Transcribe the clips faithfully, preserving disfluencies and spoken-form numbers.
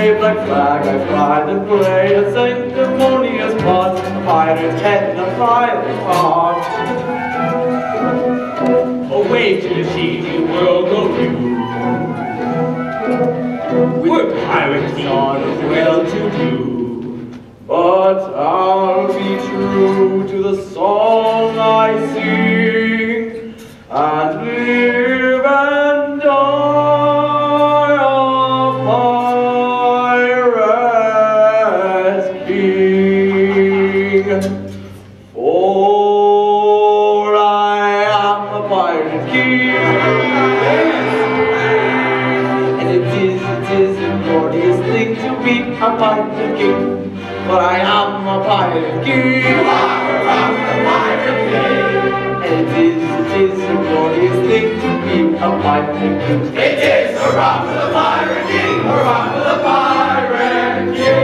wave like flag, I fly the play, a sanctimonious part, a pirate's head, a violet heart. Away to the shady world of you, we're pirates on a well-to-do, but I'll be true to the song I sing, and live and die. For I am a pirate king, and it is, it is a glorious thing to be a pirate king. For I am a pirate king, you are a pirate king, and it is, it is a glorious thing to be a pirate king. It is a rock for the pirate king, a rock for the pirate king.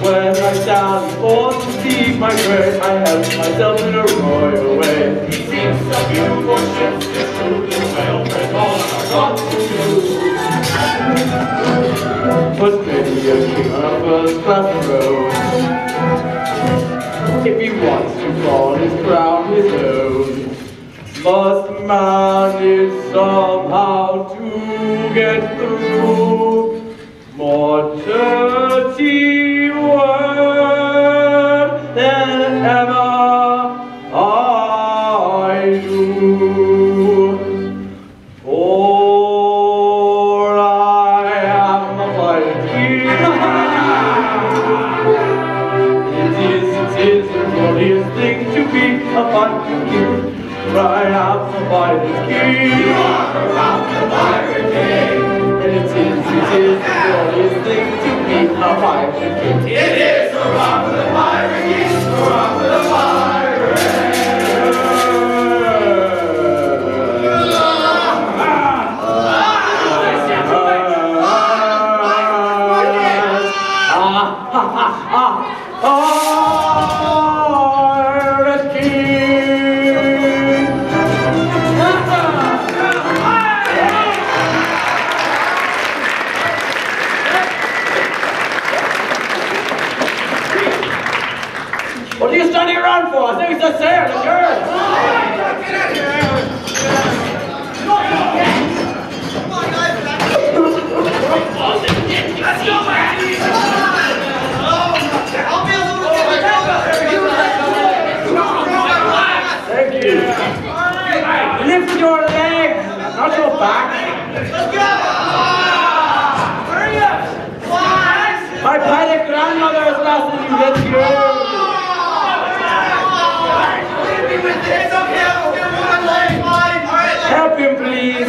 When I stand before to see my grave, I held myself in a royal way. He seems so beautiful, ships to shoot and well, and all I got to do was many a king on a first-class throne. If he wants to call his crown his own, must manage somehow to get through more dirty word than ever I do. For I am a pirate king. It is, it is the glorious thing to be a pirate king. For I am a pirate king. You are a pirate king. And it is, it is the glorious thing to be a pirate king. It is a rock for the pirate king, a rock for the pirate king. What are you standing around for? I think it's a sailor, the girl! Get out of here! Come on, guys! Let's go, man! I'll be a little bit. Thank you. Alright, lift your legs, not your back. Let's go! Hurry up! My pirate grandmother is faster than you get you. Help him, please. I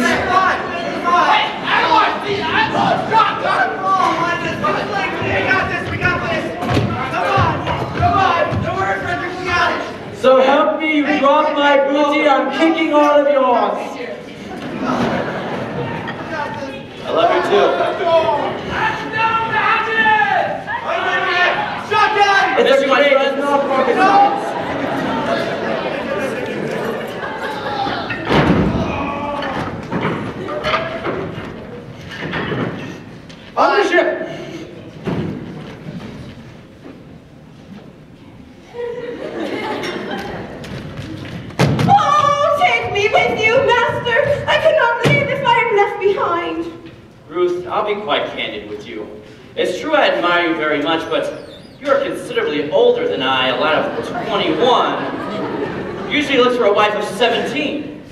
lost these. I lost shot. Come on, we got this. We got this. Come on, come on. Don't worry, Frederick. We got it. So help me, you got my booty. I'm kicking all of yours. I love you too. It's a great. It's not rocket science. On the ship! Oh, take me with you, master! I cannot leave if I am left behind. Ruth, I'll be quite candid with you. It's true I admire you very much, but you are considerably older than I, a lad of twenty-one. Usually looks for a wife of seventeen.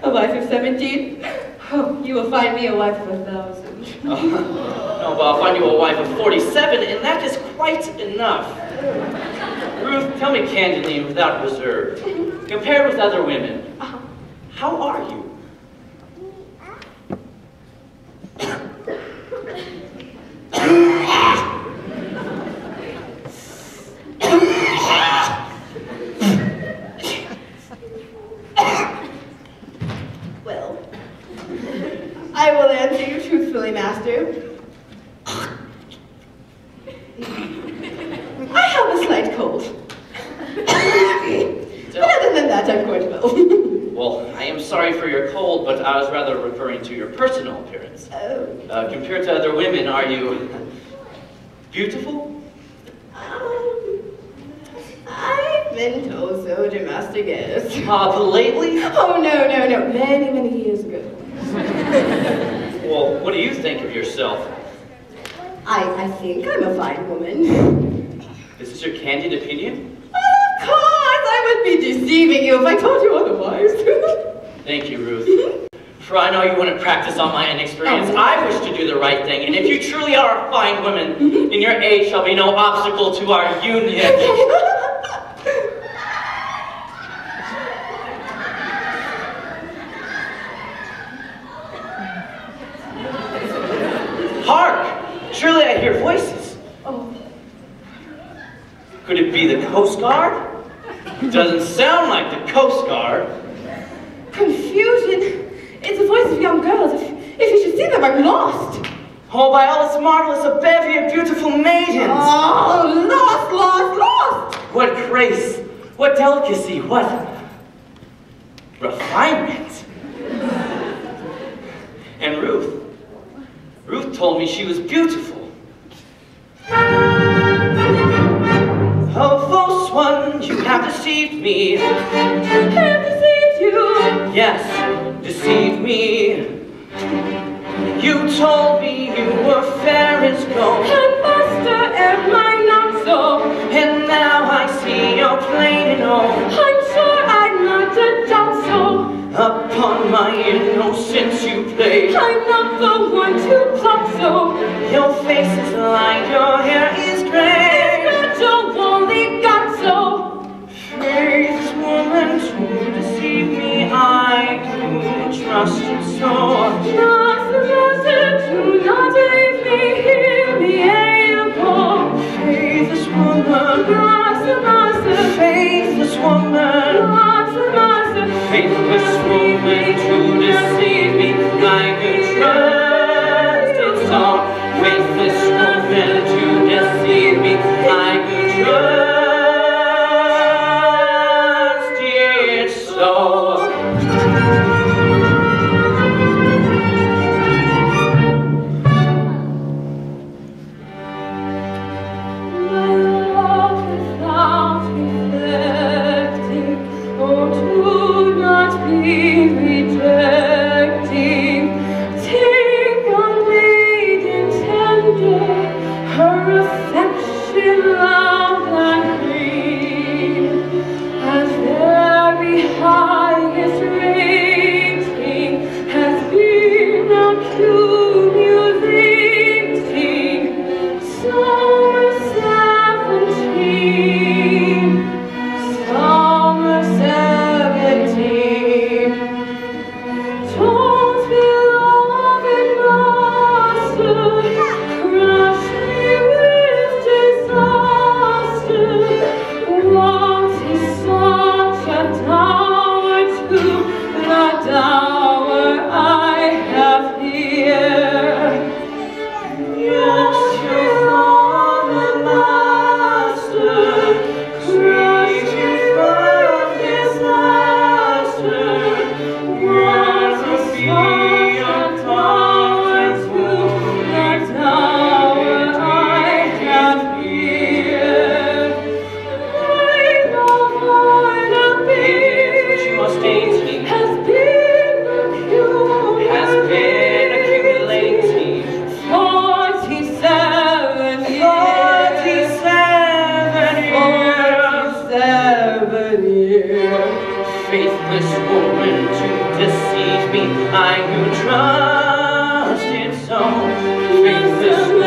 A wife of seventeen? Oh, you will find me a wife of a thousand. Oh, no, but I'll find you a wife of forty-seven, and that is quite enough. Ruth, tell me candidly and without reserve, compared with other women, how are you? I will answer you truthfully, master. I have a slight cold. done quite well. Well, I am sorry for your cold, but I was rather referring to your personal appearance. Oh. Uh, compared to other women, are you beautiful? Um, I've been told so, Damasticus. Ah, uh, but lately? Oh, no, no, no. Many, many years ago. Well, what do you think of yourself? I, I think I'm a fine woman. Is this your candid opinion? Of course! I would be deceiving you if I told you otherwise. Thank you, Ruth. For I know you wouldn't practice on my inexperience. I wish to do the right thing, and if you truly are a fine woman, in your age shall be no obstacle to our union. Hark! Surely I hear voices. Oh. Could it be the Coast Guard? It doesn't sound like the Coast Guard. Confusion. It's the voice of young girls. If, if you should see them, I'm lost. Oh, by all that's marvelous, a bevy of beautiful maidens. Oh, lost, lost, lost. What grace, what delicacy, what refinement. And Ruth. Ruth told me she was beautiful. Oh, false one, you have deceived me. I have deceived you. Yes, deceived me. You told me you were fair as gold. And master, am I not so? And now I see you're plain and old. I'm sure I'm not a dunce. Upon my innocence you play. I'm not the one to pluck so. Your face is lined, your hair is gray. Faithless woman, to deceive me, I do trust you so. Narcissist, do not leave me, hear me, able. Faithless woman, narcissist. Faithless woman, narcissist. Faithless woman, to deceive me, I do trust you so. Faithless woman, to deceive me, I do trust. I do trust in so.